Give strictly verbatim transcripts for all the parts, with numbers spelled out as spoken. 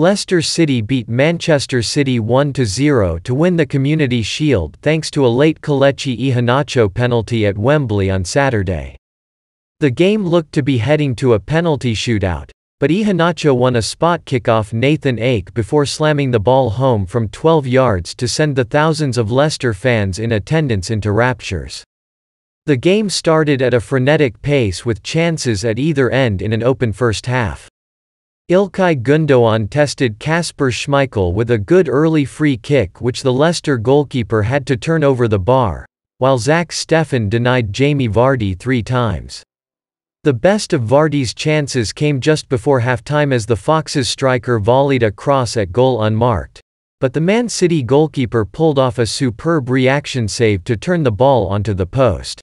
Leicester City beat Manchester City one to zero to win the Community Shield thanks to a late Kelechi Iheanacho penalty at Wembley on Saturday. The game looked to be heading to a penalty shootout, but Iheanacho won a spot kickoff Nathan Ake before slamming the ball home from twelve yards to send the thousands of Leicester fans in attendance into raptures. The game started at a frenetic pace with chances at either end in an open first half. Ilkay Gundogan tested Kasper Schmeichel with a good early free kick which the Leicester goalkeeper had to turn over the bar, while Zach Steffen denied Jamie Vardy three times. The best of Vardy's chances came just before halftime as the Foxes striker volleyed a cross at goal unmarked, but the Man City goalkeeper pulled off a superb reaction save to turn the ball onto the post.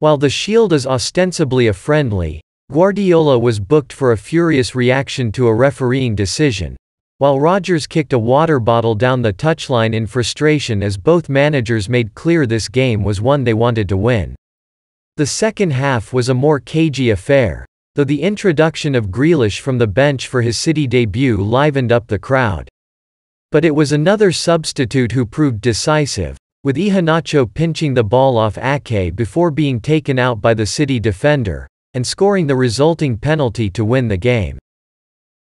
While the Shield is ostensibly a friendly, Guardiola was booked for a furious reaction to a refereeing decision, while Rodgers kicked a water bottle down the touchline in frustration as both managers made clear this game was one they wanted to win. The second half was a more cagey affair, though the introduction of Grealish from the bench for his City debut livened up the crowd. But it was another substitute who proved decisive, with Iheanacho pinching the ball off Ake before being taken out by the City defender, and scoring the resulting penalty to win the game.